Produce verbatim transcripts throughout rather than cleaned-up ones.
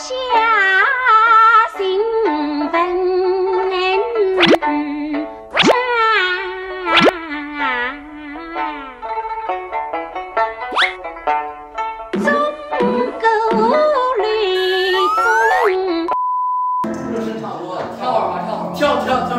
下行奔差，中狗绿中。热身差不多了，跳会儿吧，跳会儿，跳跳跳会儿。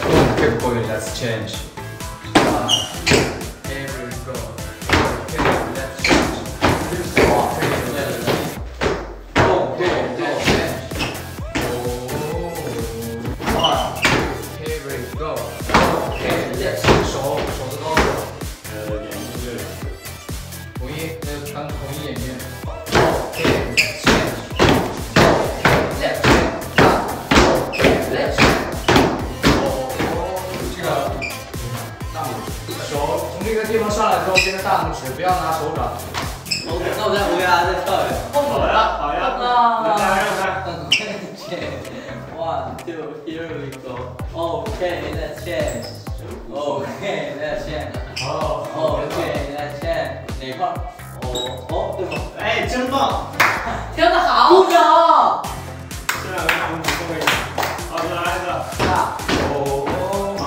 Okay, boy, let's change. Here we go. Okay, let's change. Okay, let's change. Oh, one, two, here we go. Okay, let's change. 手手的高度。呃，眼睛对。统一，呃，传统一眼睛。Okay, let's change.接着大拇指，不要拿手掌。那我再回来再跳一下。好呀，好呀。那来来来。One, two, here we go. Okay, let's change. Okay, let's change. Oh, okay, let's change. 哪块？哦哦，对吧？哎，真棒！跳得好。鼓掌。这两个大拇指都可以。好，再来一个。啊。哦哦哦。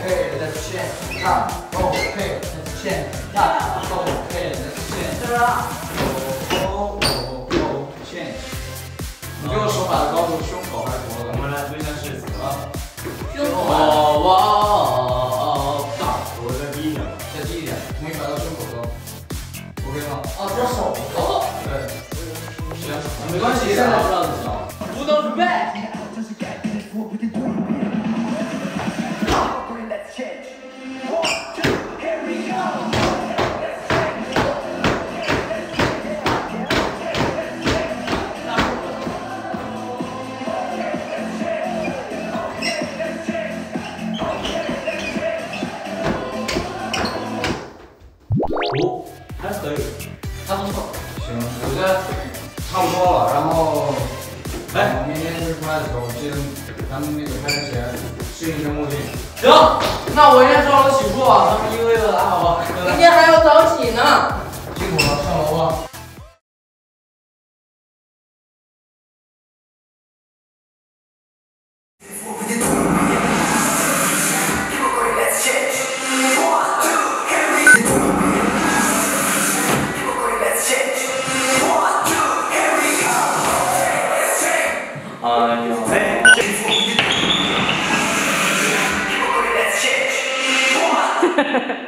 Okay, let's change. 看。 Okay, let's change. Yeah. Okay, let's change. Oh, oh, oh, change. 你给我手法的高度，胸口还是脖子？我们来对战试一次啊！胸口。哦哇哦哦哦！大，我再低一点，再低一点，没达到胸口高。OK 吗？啊，这手高。对。行，没关系，现在不让你跳。舞蹈准备。 还不错，行，我觉得差不多了。然后，哎，明天日出来的时候，记得咱们那个拍之前适应一下目的。行，那我先上楼洗漱啊，咱们一个一个来，好吧？明天还要早起呢。辛苦了，上楼吧。Ha ha ha.